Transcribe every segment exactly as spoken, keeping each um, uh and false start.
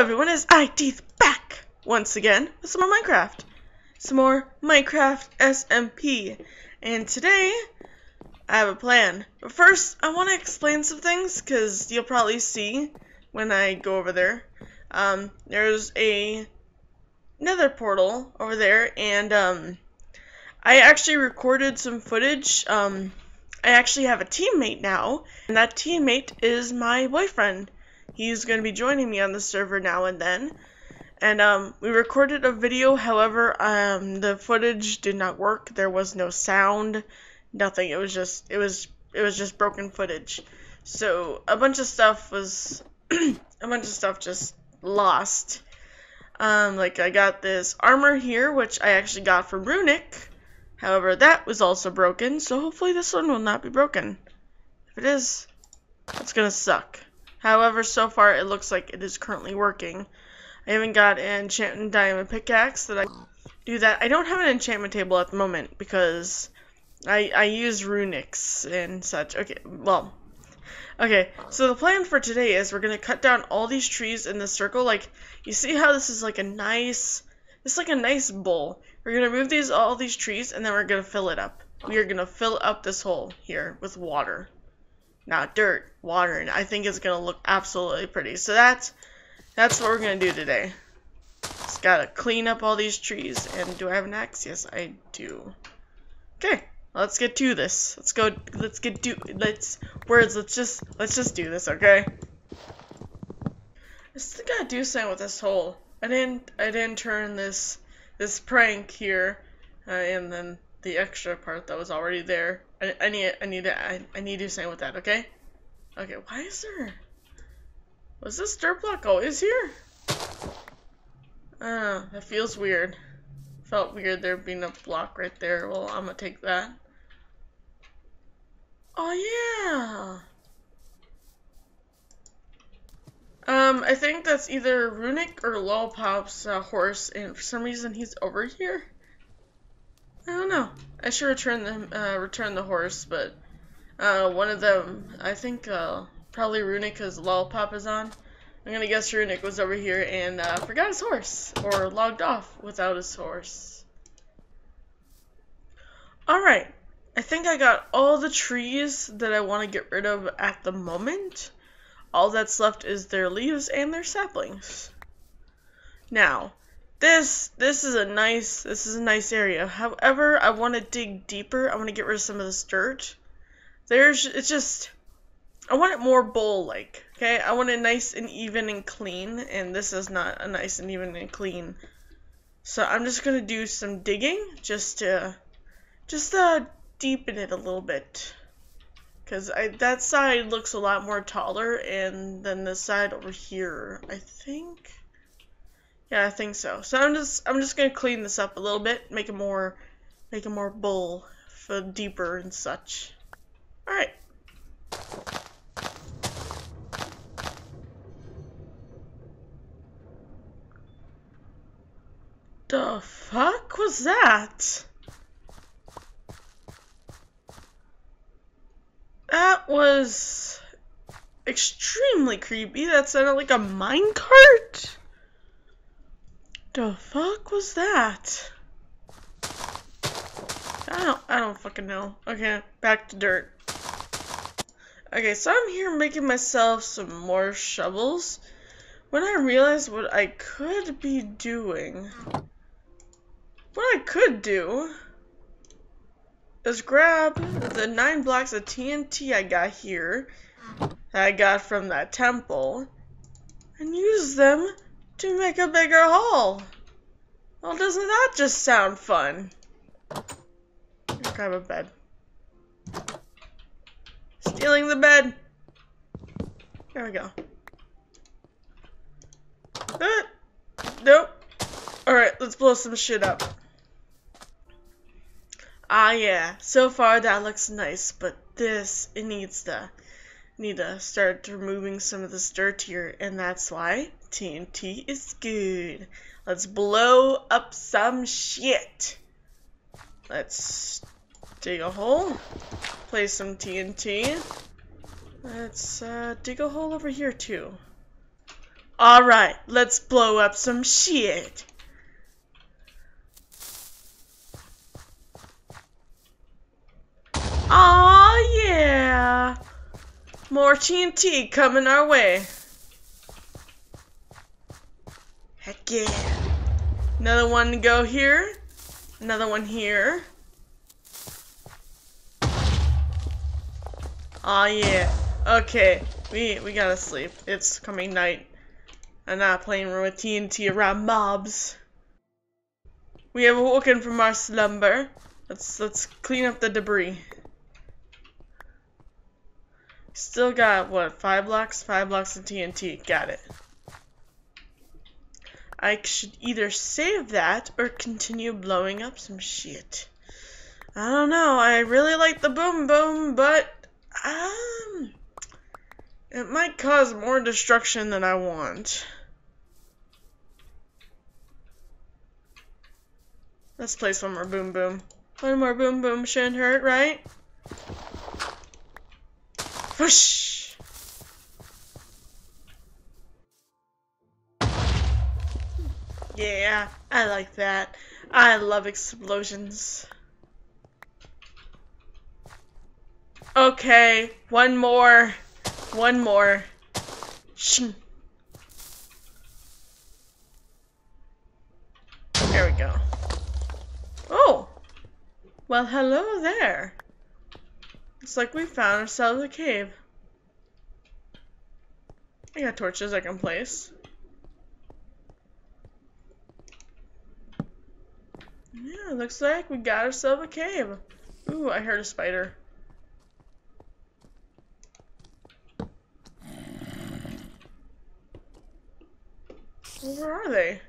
Hello everyone, it's ITeeth back once again with some more Minecraft. Some more Minecraft S M P. And today, I have a plan. But first, I want to explain some things, because you'll probably see when I go over there. Um, there's a nether portal over there, and um, I actually recorded some footage. Um, I actually have a teammate now, and that teammate is my boyfriend. He's going to be joining me on the server now and then. And um, we recorded a video, however, um, the footage did not work. There was no sound, nothing. It was just, it was, it was just broken footage. So a bunch of stuff was, a bunch of stuff just lost. Um, like I got this armor here, which I actually got from Runic. However, that was also broken. So hopefully this one will not be broken. If it is, it's going to suck. However, so far it looks like it is currently working. I haven't got an enchantment diamond pickaxe that I do that. I don't have an enchantment table at the moment because I I use runics and such. Okay, well, okay. So the plan for today is we're gonna cut down all these trees in the circle. Like you see how this is like a nice, it's like a nice bowl. We're gonna move these all these trees and then we're gonna fill it up. We are gonna fill up this hole here with water. Not dirt, water, and I think it's gonna look absolutely pretty. So that's that's what we're gonna do today. Just gotta clean up all these trees. And do I have an axe? Yes, I do. Okay, let's get to this. Let's go. Let's get do. Let's words. Let's just let's just do this. Okay. I still gotta do something with this hole. I didn't I didn't turn this this prank here, uh, and then the extra part that was already there. I, I need I need to I, I need to do something with that, okay? Okay, why is there was this dirt block always here? Uh, that feels weird. Felt weird there being a block right there. Well, I'm gonna take that. Oh yeah. Um, I think that's either Runic or Lolpop's uh, horse, and for some reason he's over here. I don't know. I should return the uh, return the horse, but uh, one of them, I think, uh, probably Runic, because Lolpop is on. I'm gonna guess Runic was over here and uh, forgot his horse, or logged off without his horse. All right, I think I got all the trees that I want to get rid of at the moment. All that's left is their leaves and their saplings. Now. This this is a nice this is a nice area. However, I want to dig deeper. I want to get rid of some of this dirt. There's it's just I want it more bowl-like. Okay, I want it nice and even and clean. And this is not a nice and even and clean. So I'm just gonna do some digging just to just uh deepen it a little bit. Cause I that side looks a lot more taller, and then this side over here, I think. Yeah, I think so. So I'm just I'm just gonna clean this up a little bit, make it more make it more bowl for deeper and such. All right. The fuck was that? That was extremely creepy. That sounded like a minecart. The fuck was that? I don't, I don't fucking know. Okay, back to dirt. Okay, so I'm here making myself some more shovels. When I realized what I could be doing, what I could do is grab the nine blocks of T N T I got here, that I got from that temple, and use them to make a bigger hole. Well, doesn't that just sound fun? Let's grab a bed. Stealing the bed. There we go. Ah, nope. Alright, let's blow some shit up. Ah yeah, so far that looks nice, but this, it needs to, need to start removing some of this dirt here, and that's why T N T is good. Let's blow up some shit. Let's dig a hole. Place some T N T. Let's uh, dig a hole over here too. Alright, let's blow up some shit. Aw, yeah. More T N T coming our way. Heck yeah. Another one to go here. Another one here. Aw, yeah. Okay, we, we gotta sleep. It's coming night. I'm not playing with T N T around mobs. We have woken from our slumber. Let's let's clean up the debris. Still got what? Five blocks, five blocks of T N T. Got it. I should either save that or continue blowing up some shit. I don't know. I really like the boom boom, but um, it might cause more destruction than I want. Let's place one more boom boom. One more boom boom shouldn't hurt, right? Whoosh! Yeah, I like that. I love explosions. Okay, one more. One more. Shing. There we go. Oh! Well, hello there. It's like we found ourselves a cave. I got torches I can place. Yeah, looks like we got ourselves a cave. Ooh, I heard a spider. Well, where are they?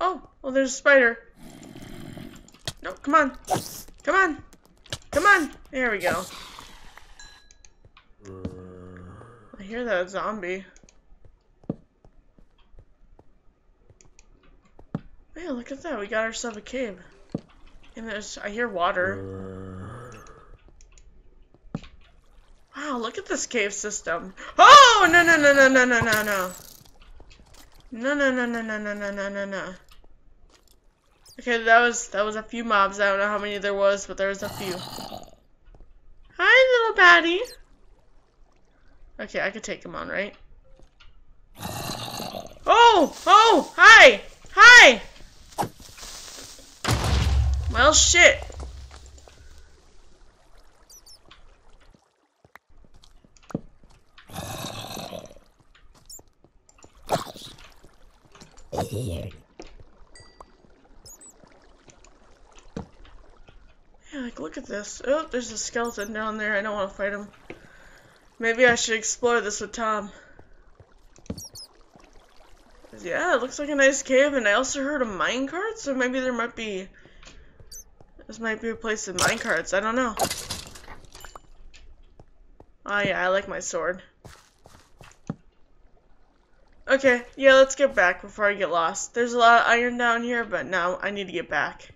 Oh, well, there's a spider. No, come on. Come on. Come on. There we go. I hear that zombie. Yeah, look at that. We got ourselves a cave. And there's, I hear water. Wow, look at this cave system. Oh, no, no, no, no, no, no, no, no. No, no, no, no, no, no, no, no, no, no. Okay, that was, that was a few mobs. I don't know how many there was, but there was a few. Hi, little baddie. Okay, I could take him on, right? Oh! Oh! Hi! Hi! Well, shit. Yeah, like, look at this. Oh, there's a skeleton down there. I don't want to fight him. Maybe I should explore this with Tom. Yeah, it looks like a nice cave, and I also heard a minecart, so maybe there might be... This might be a place with minecarts. I don't know. Oh, yeah, I like my sword. Okay, yeah, let's get back before I get lost. There's a lot of iron down here, but now I need to get back.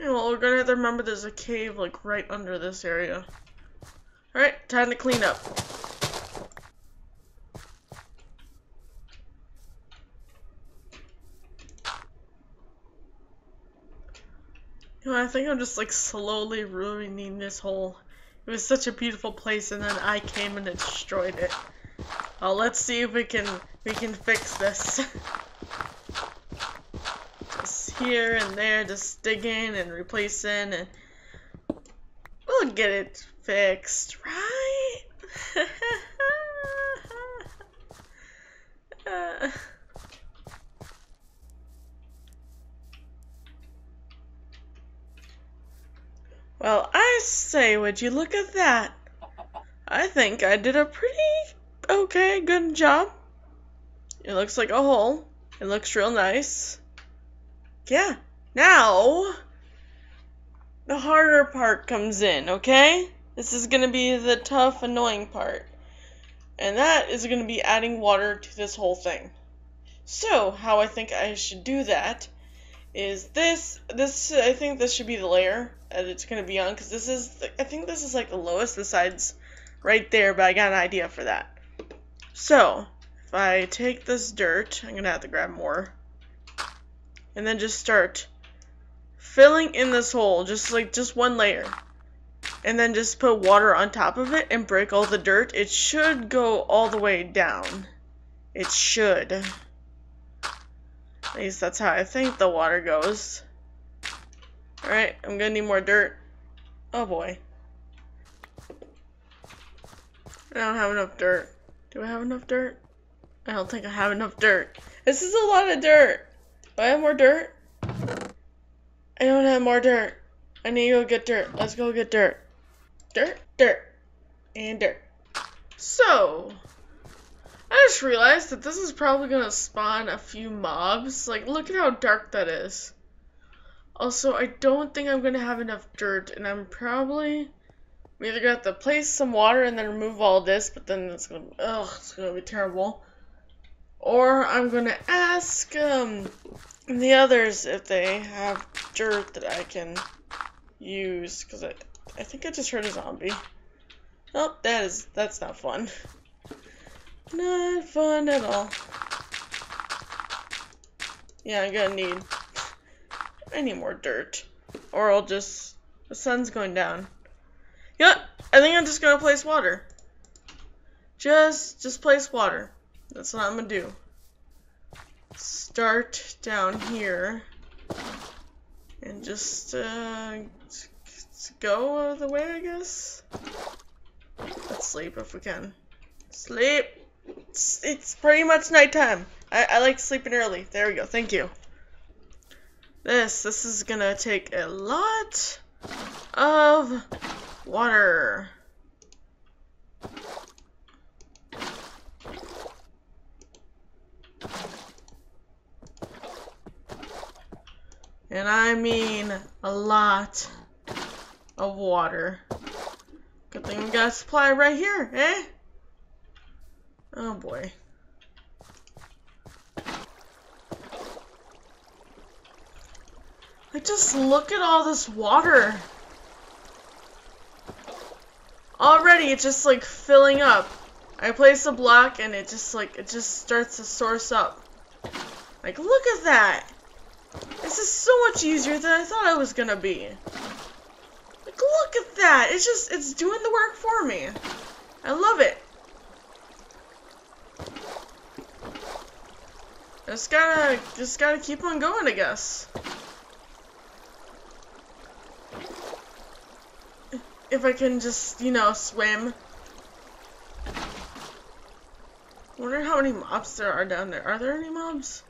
Yeah, well, we're gonna have to remember there's a cave, like, right under this area. Alright, time to clean up. You know, I think I'm just, like, slowly ruining this whole... It was such a beautiful place, and then I came and destroyed it. Oh, let's see if we can we can fix this. Just here and there, just digging and replacing, and we'll get it fixed, right? uh. Well, I say, would you look at that? I think I did a pretty okay, good job. It looks like a hole. It looks real nice. Yeah. Now, the harder part comes in, okay? This is going to be the tough, annoying part. And that is going to be adding water to this whole thing. So, how I think I should do that is this. This, I think this should be the layer that it's going to be on, because this is, the, I think this is like the lowest besides right there, but I got an idea for that. So, if I take this dirt, I'm going to have to grab more, and then just start filling in this hole, just like, just one layer. And then just put water on top of it and break all the dirt. It should go all the way down. It should. At least that's how I think the water goes. Alright, I'm gonna need more dirt. Oh boy. I don't have enough dirt. Do I have enough dirt? I don't think I have enough dirt. This is a lot of dirt. Do I have more dirt? I don't have more dirt. I need to go get dirt. Let's go get dirt. Dirt, dirt, and dirt. So, I just realized that this is probably going to spawn a few mobs. Like, look at how dark that is. Also, I don't think I'm going to have enough dirt, and I'm probably... I'm either going to have to place some water and then remove all this, but then it's going to... Ugh, it's going to be terrible. Or I'm going to ask um, the others if they have dirt that I can... use, because I, I think I just heard a zombie. Oh, that is, that's not fun. Not fun at all. Yeah, I'm gonna need, I need more dirt. Or I'll just, the sun's going down. Yep, I think I'm just gonna place water. Just, just place water. That's what I'm gonna do. Start down here. And just, uh, go the way, I guess? Let's sleep if we can. Sleep! It's, it's pretty much nighttime. I, I like sleeping early. There we go. Thank you. This, this is gonna take a lot of water. And I mean a lot of water. Good thing we got a supply right here, eh? Oh boy. Like, just look at all this water. Already it's just like filling up. I place a block and it just like, it just starts to source up. Like, look at that. This is so much easier than I thought I was gonna be. Like, look at that! It's just, it's doing the work for me. I love it. I just gotta, just gotta keep on going, I guess. If I can just, you know, swim. I wonder how many mobs there are down there. Are there any mobs?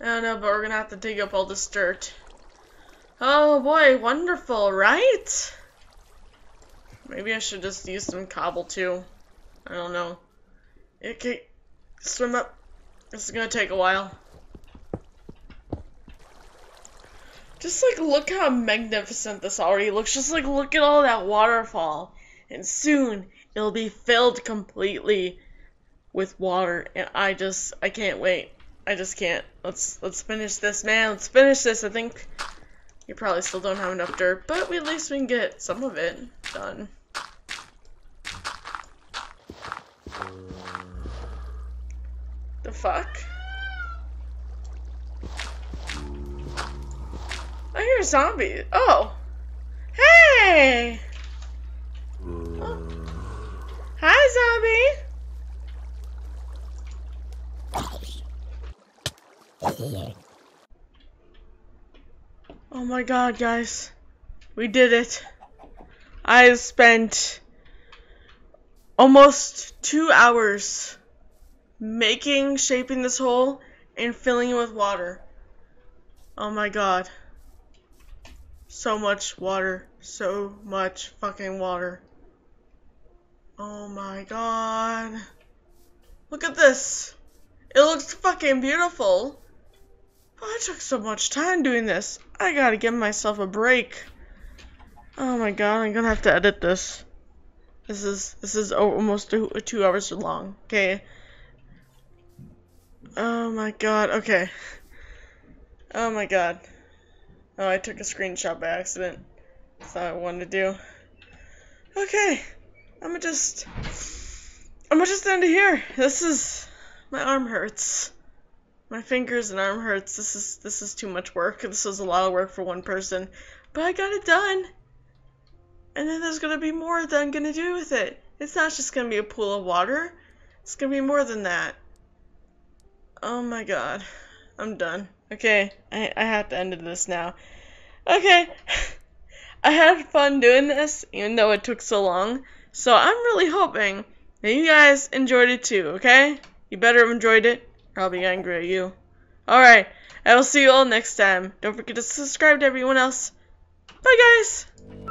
I don't know, but we're gonna have to dig up all this dirt. Oh boy, wonderful, right? Maybe I should just use some cobble too. I don't know. It can swim up. This is gonna take a while. Just like, look how magnificent this already looks. Just like, look at all that waterfall. And soon, it'll be filled completely with water. And I just, I can't wait. I just can't. Let's let's finish this, man. Let's finish this. I think you probably still don't have enough dirt, but we, at least we can get some of it done. The fuck? I hear a zombie. Oh. Hey. Oh. Hi, zombie. Oh my god, guys. We did it. I have spent almost two hours making, shaping this hole and filling it with water. Oh my god. So much water. So much fucking water. Oh my god. Look at this. It looks fucking beautiful. I took so much time doing this. I gotta give myself a break. Oh my god, I'm gonna have to edit this. This is this is almost two, two hours long. Okay. Oh my god. Okay. Oh my god. Oh, I took a screenshot by accident. That's not what I wanted to do. Okay. I'ma just... I'ma just end it here. This is... My arm hurts. My fingers and arm hurts. This is this is too much work. This was a lot of work for one person. But I got it done. And then there's gonna be more that I'm gonna do with it. It's not just gonna be a pool of water. It's gonna be more than that. Oh my god. I'm done. Okay, I, I have to end this now. Okay. I had fun doing this, even though it took so long. So I'm really hoping that you guys enjoyed it too, okay? You better have enjoyed it, or I'll be angry at you. Alright, I will see you all next time. Don't forget to subscribe to everyone else. Bye, guys!